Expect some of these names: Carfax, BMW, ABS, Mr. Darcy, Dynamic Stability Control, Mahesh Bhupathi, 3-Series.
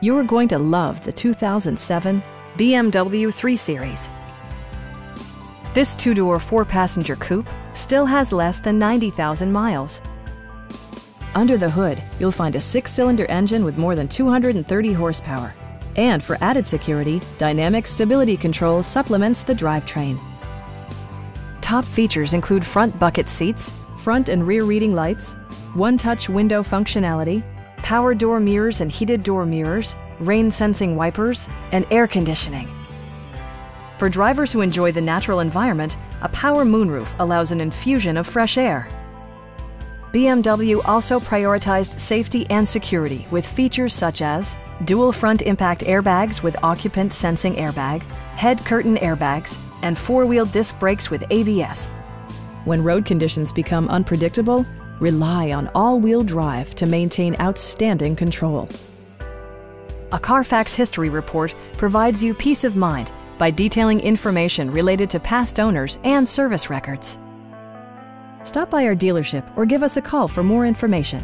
You're going to love the 2007 BMW 3 Series. This two-door, four-passenger coupe still has less than 90,000 miles. Under the hood, you'll find a six-cylinder engine with more than 230 horsepower. And for added security, Dynamic Stability Control supplements the drivetrain. Top features include front bucket seats, front and rear reading lights, one-touch window functionality, power door mirrors and heated door mirrors, rain-sensing wipers, and air conditioning. For drivers who enjoy the natural environment, a power moonroof allows an infusion of fresh air. BMW also prioritized safety and security with features such as dual front impact airbags with occupant sensing airbag, head curtain airbags, and four-wheel disc brakes with ABS. When road conditions become unpredictable, rely on all-wheel drive to maintain outstanding control. A Carfax history report provides you peace of mind by detailing information related to past owners and service records. Stop by our dealership or give us a call for more information.